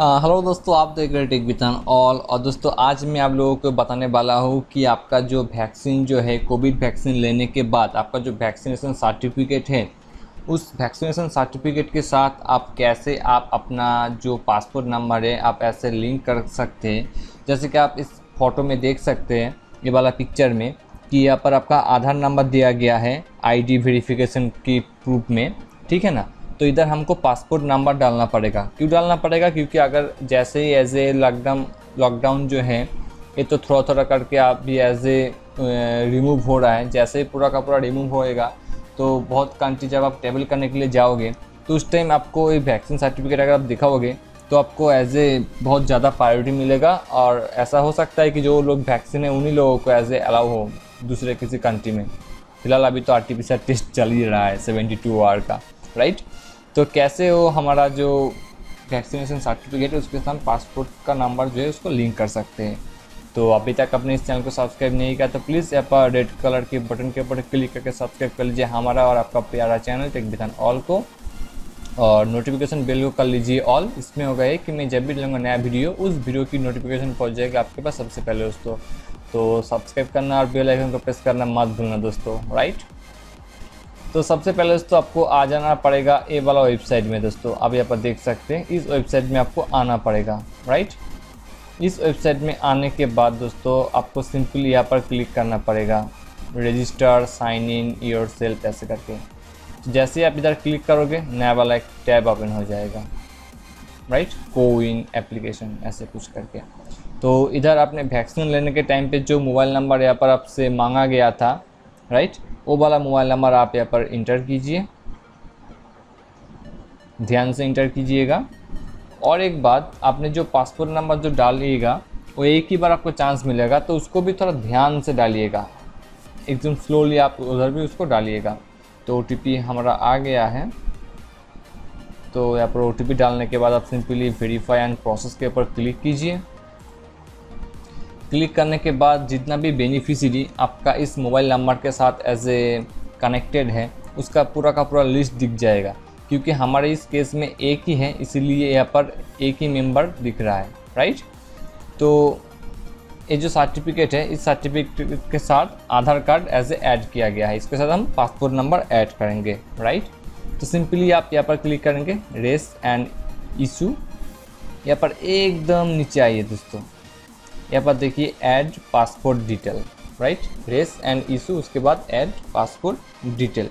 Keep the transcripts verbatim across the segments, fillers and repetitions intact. Hello दोस्तों, आप देख रहे हैं टेक बितान ऑल। और दोस्तों आज मैं आप लोगों को बताने वाला हूँ कि आपका जो वैक्सीन जो है कोविड वैक्सीन लेने के बाद आपका जो वैक्सीनेशन सर्टिफिकेट है उस वैक्सीनेशन सर्टिफिकेट के साथ आप कैसे आप अपना जो पासपोर्ट नंबर है आप ऐसे लिंक कर सकते हैं। जैसे कि आप इस फ़ोटो में देख सकते हैं, ये वाला पिक्चर में कि यहाँ पर आपका आधार नंबर दिया गया है आई डी वेरीफिकेशन की प्रूफ में, ठीक है ना। तो इधर हमको पासपोर्ट नंबर डालना पड़ेगा। क्यों डालना पड़ेगा? क्योंकि अगर जैसे ही एज ए लॉकडाउन लॉकडाउन जो है ये तो थोड़ा थोड़ा करके आप भी एज ए रिमूव हो रहा है, जैसे ही पूरा का पूरा रिमूव होएगा तो बहुत कंट्री जब आप ट्रेवल करने के लिए जाओगे तो उस टाइम आपको ये वैक्सीन सर्टिफिकेट अगर आप दिखाओगे तो आपको एज ए बहुत ज़्यादा प्रायोरिटी मिलेगा। और ऐसा हो सकता है कि जो लोग वैक्सीन है उन्हीं लोगों को एज ए अलाउ हो दूसरे किसी कंट्री में। फिलहाल अभी तो R T P C R test चल ही रहा है सेवेंटी टू आवर का, राइट। तो कैसे वो हमारा जो वैक्सीनेशन सर्टिफिकेट है उसके साथ पासपोर्ट का नंबर जो है उसको लिंक कर सकते हैं। तो अभी तक आपने इस चैनल को सब्सक्राइब नहीं किया तो प्लीज़ यहाँ पर रेड कलर के बटन के ऊपर क्लिक करके सब्सक्राइब कर लीजिए हमारा और आपका प्यारा चैनल टेक बितान ऑल को, और नोटिफिकेशन बेल को कर लीजिए ऑल। इसमें होगा ये कि मैं जब भी लूँगा नया वीडियो उस वीडियो की नोटिफिकेशन पहुँच जाएगी आपके पास सबसे पहले दोस्तों। तो सब्सक्राइब करना और बेल आइकन को प्रेस करना मत भूलना दोस्तों, राइट। तो सबसे पहले दोस्तों आपको आ जाना पड़ेगा ए वाला वेबसाइट में। दोस्तों आप यहाँ पर देख सकते हैं इस वेबसाइट में आपको आना पड़ेगा, राइट। इस वेबसाइट में आने के बाद दोस्तों आपको सिंपली यहाँ पर क्लिक करना पड़ेगा register sign in yourself ऐसे करके। तो जैसे ही आप इधर क्लिक करोगे नया वाला एक टैब ओपन हो जाएगा, राइट, कोविन एप्लीकेशन ऐसे कुछ करके। तो इधर आपने वैक्सीन लेने के टाइम पर जो मोबाइल नंबर यहाँ पर आपसे मांगा गया था, राइट, वो वाला मोबाइल नंबर आप यहाँ पर इंटर कीजिए, ध्यान से इंटर कीजिएगा। और एक बात, आपने जो पासपोर्ट नंबर जो डालिएगा वो एक ही बार आपको चांस मिलेगा, तो उसको भी थोड़ा ध्यान से डालिएगा, एकदम स्लोली आप उधर भी उसको डालिएगा। तो ओ टी पी हमारा आ गया है, तो यहाँ पर ओ टी पी डालने के बाद आप सिंपली वेरीफाई एंड प्रोसेस के ऊपर क्लिक कीजिए। क्लिक करने के बाद जितना भी बेनिफिशियरी आपका इस मोबाइल नंबर के साथ एज ए कनेक्टेड है उसका पूरा का पूरा लिस्ट दिख जाएगा। क्योंकि हमारे इस केस में एक ही है इसीलिए यहाँ पर एक ही मेंबर दिख रहा है, राइट। तो ये जो सर्टिफिकेट है इस सर्टिफिकेट के साथ Aadhaar card as a add किया गया है, इसके साथ हम पासपोर्ट नंबर ऐड करेंगे, राइट। तो सिंपली आप यहाँ पर क्लिक करेंगे रेस एंड इशू, यहाँ पर एकदम नीचे आइए दोस्तों। यहाँ पर देखिए add passport detail, right, race and issue, उसके बाद ऐड पासपोर्ट डिटेल।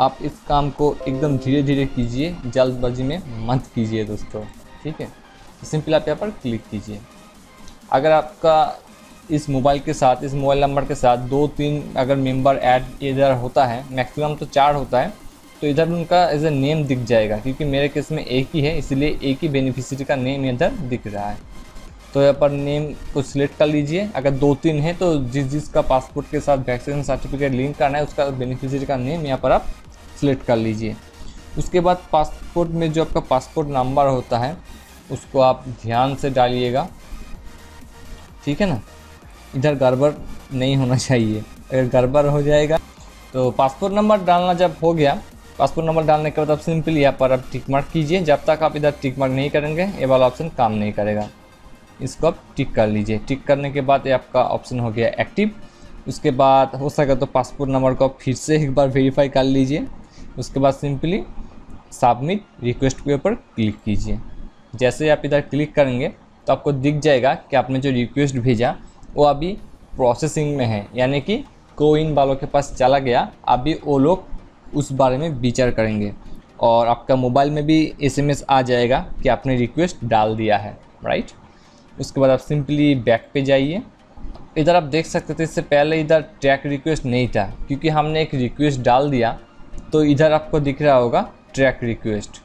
आप इस काम को एकदम धीरे धीरे कीजिए, जल्दबाजी में मत कीजिए दोस्तों, ठीक है। तो सिंपल आप यहाँ पर क्लिक कीजिए। अगर आपका इस मोबाइल के साथ इस मोबाइल नंबर के साथ दो तीन अगर मेंबर ऐड इधर होता है, मैक्सिमम तो चार होता है, तो इधर उनका एज ए नेम दिख जाएगा। क्योंकि मेरे केस में एक ही है इसलिए एक ही बेनिफिशियरी का नेम इधर दिख रहा है। तो यहाँ पर नेम को सिलेक्ट कर लीजिए। अगर दो तीन है तो जिस जिस का पासपोर्ट के साथ वैक्सीनेशन सर्टिफिकेट लिंक करना है उसका बेनिफिशियरी का नेम यहाँ पर आप सिलेक्ट कर लीजिए। उसके बाद पासपोर्ट में जो आपका पासपोर्ट नंबर होता है उसको आप ध्यान से डालिएगा, ठीक है ना। इधर गड़बड़ नहीं होना चाहिए, अगर गड़बड़ हो जाएगा तो पासपोर्ट नंबर डालना जब हो गया, पासपोर्ट नंबर डालने के बाद आप सिंपली यहाँ पर आप टिक मार्क कीजिए। जब तक आप इधर टिक मार्क नहीं करेंगे ये वाला ऑप्शन काम नहीं करेगा, इसको आप टिक कर लीजिए। टिक करने के बाद ये आपका ऑप्शन हो गया एक्टिव। उसके बाद हो सका तो पासपोर्ट नंबर को आप फिर से एक बार वेरीफाई कर लीजिए। उसके बाद सिंपली सबमिट रिक्वेस्ट के ऊपर क्लिक कीजिए। जैसे ही आप इधर क्लिक करेंगे तो आपको दिख जाएगा कि आपने जो रिक्वेस्ट भेजा वो अभी प्रोसेसिंग में है, यानी कि कोविन वालों के पास चला गया, अभी वो लोग उस बारे में विचार करेंगे। और आपका मोबाइल में भी एस एम एस आ जाएगा कि आपने रिक्वेस्ट डाल दिया है, राइट। उसके बाद आप सिंपली बैक पे जाइए। इधर आप देख सकते थे इससे पहले इधर ट्रैक रिक्वेस्ट नहीं था, क्योंकि हमने एक रिक्वेस्ट डाल दिया तो इधर आपको दिख रहा होगा ट्रैक रिक्वेस्ट।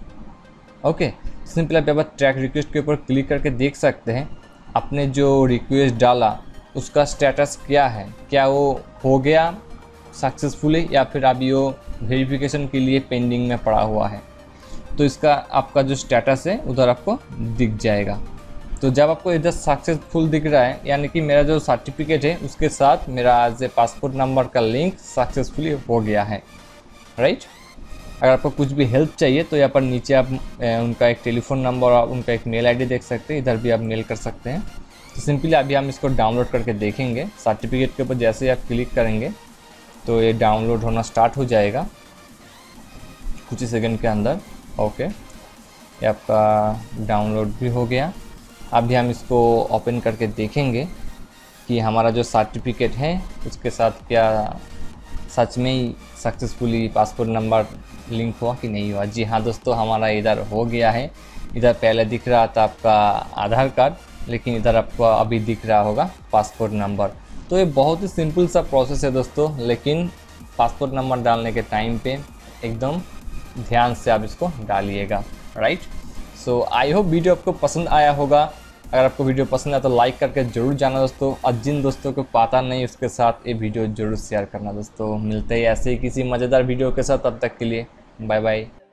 ओके, सिंपली आप यहाँ पर ट्रैक रिक्वेस्ट के ऊपर क्लिक करके देख सकते हैं आपने जो रिक्वेस्ट डाला उसका स्टेटस क्या है, क्या वो हो गया सक्सेसफुली या फिर अभी वो वेरीफिकेशन के लिए पेंडिंग में पड़ा हुआ है। तो इसका आपका जो स्टेटस है उधर आपको दिख जाएगा। तो जब आपको इधर सक्सेसफुल दिख रहा है यानी कि मेरा जो सर्टिफिकेट है उसके साथ मेरा एज ए पासपोर्ट नंबर का लिंक सक्सेसफुली हो गया है, राइट। अगर आपको कुछ भी हेल्प चाहिए तो यहाँ पर नीचे आप उनका एक टेलीफोन नंबर और उनका एक मेल आईडी देख सकते हैं, इधर भी आप मेल कर सकते हैं। तो सिंपली अभी हम इसको डाउनलोड करके देखेंगे। सर्टिफिकेट के ऊपर जैसे ही आप क्लिक करेंगे तो ये डाउनलोड होना स्टार्ट हो जाएगा कुछ ही सेकेंड के अंदर। ओके, ये आपका डाउनलोड भी हो गया। अभी हम इसको ओपन करके देखेंगे कि हमारा जो सर्टिफिकेट है उसके साथ क्या सच में ही सक्सेसफुली पासपोर्ट नंबर लिंक हुआ कि नहीं हुआ। जी हाँ दोस्तों, हमारा इधर हो गया है। इधर पहले दिख रहा था आपका आधार कार्ड, लेकिन इधर आपको अभी दिख रहा होगा पासपोर्ट नंबर। तो ये बहुत ही सिंपल सा प्रोसेस है दोस्तों, लेकिन पासपोर्ट नंबर डालने के टाइम पे एकदम ध्यान से आप इसको डालिएगा, right. So I hope video आपको पसंद आया होगा। अगर आपको वीडियो पसंद आया तो लाइक करके जरूर जाना दोस्तों, और जिन दोस्तों को पता नहीं उसके साथ ये वीडियो जरूर शेयर करना दोस्तों। मिलते ही ऐसे ही किसी मज़ेदार वीडियो के साथ, तब तक के लिए बाय बाय।